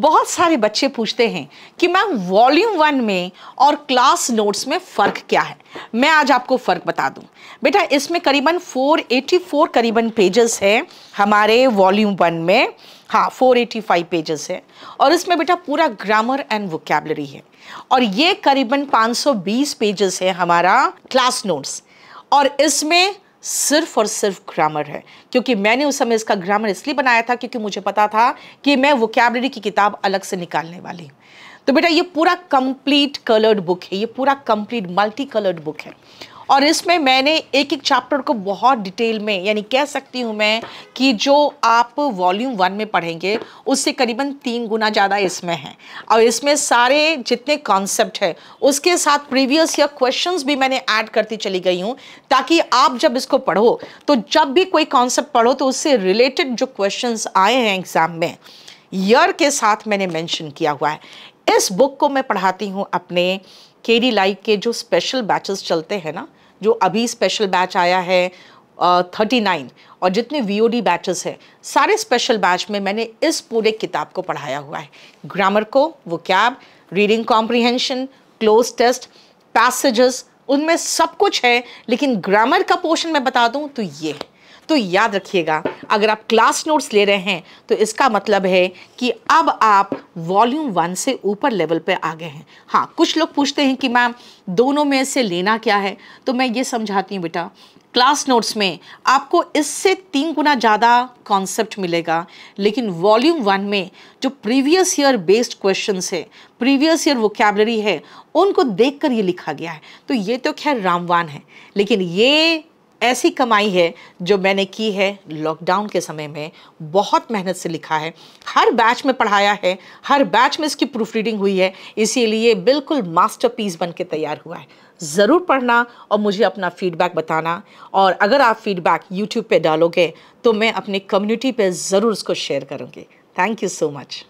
बहुत सारे बच्चे पूछते हैं कि मैम वॉल्यूम 1 में और क्लास नोट्स में फ़र्क क्या है। मैं आज आपको फ़र्क बता दूं। बेटा इसमें करीबन 484 करीबन पेजेस हैं हमारे वॉल्यूम 1 में, हाँ 485 पेजेस हैं, और इसमें बेटा पूरा ग्रामर एंड वोकैबुलरी है, और ये करीबन 520 पेजेस है हमारा क्लास नोट्स, और इसमें सिर्फ और सिर्फ ग्रामर है, क्योंकि मैंने उस समय इसका ग्रामर इसलिए बनाया था क्योंकि मुझे पता था कि मैं वोकैबुलरी की किताब अलग से निकालने वाली हूँ। तो बेटा ये पूरा कंप्लीट कलर्ड बुक है, ये पूरा कंप्लीट मल्टी कलर्ड बुक है, और इसमें मैंने एक एक चैप्टर को बहुत डिटेल में, यानी कह सकती हूँ मैं कि जो आप वॉल्यूम 1 में पढ़ेंगे उससे करीबन 3 गुना ज़्यादा इसमें है, और इसमें सारे जितने कॉन्सेप्ट है उसके साथ प्रीवियस ईयर क्वेश्चंस भी मैंने ऐड करती चली गई हूँ, ताकि आप जब इसको पढ़ो तो जब भी कोई कॉन्सेप्ट पढ़ो तो उससे रिलेटेड जो क्वेश्चंस आए हैं एग्ज़ाम में ईयर के साथ मैंने मेंशन किया हुआ है। इस बुक को मैं पढ़ाती हूँ अपने KD लाइव के जो स्पेशल बैचेस चलते हैं ना, जो अभी स्पेशल बैच आया है 39, और जितने VOD बैचेस हैं सारे स्पेशल बैच में मैंने इस पूरे किताब को पढ़ाया हुआ है, ग्रामर को, vocab, reading comprehension, cloze test, passages, उनमें सब कुछ है, लेकिन ग्रामर का पोर्शन मैं बता दूं तो ये। तो याद रखिएगा अगर आप क्लास नोट्स ले रहे हैं तो इसका मतलब है कि अब आप वॉल्यूम 1 से ऊपर लेवल पे आ गए हैं। हाँ कुछ लोग पूछते हैं कि मैम दोनों में से लेना क्या है, तो मैं ये समझाती हूँ बेटा, क्लास नोट्स में आपको इससे 3 गुना ज़्यादा कॉन्सेप्ट मिलेगा, लेकिन वॉल्यूम 1 में जो प्रीवियस ईयर बेस्ड क्वेश्चंस है, प्रीवियस ईयर वोकैबुलरी है, उनको देखकर ये लिखा गया है। तो ये तो खैर रामवान है, लेकिन ये ऐसी कमाई है जो मैंने की है लॉकडाउन के समय में, बहुत मेहनत से लिखा है, हर बैच में पढ़ाया है, हर बैच में इसकी प्रूफ रीडिंग हुई है, इसीलिए बिल्कुल मास्टरपीस बन के तैयार हुआ है। ज़रूर पढ़ना और मुझे अपना फीडबैक बताना, और अगर आप फीडबैक YouTube पे डालोगे तो मैं अपनी कम्युनिटी पे ज़रूर उसको शेयर करूँगी। Thank you so much.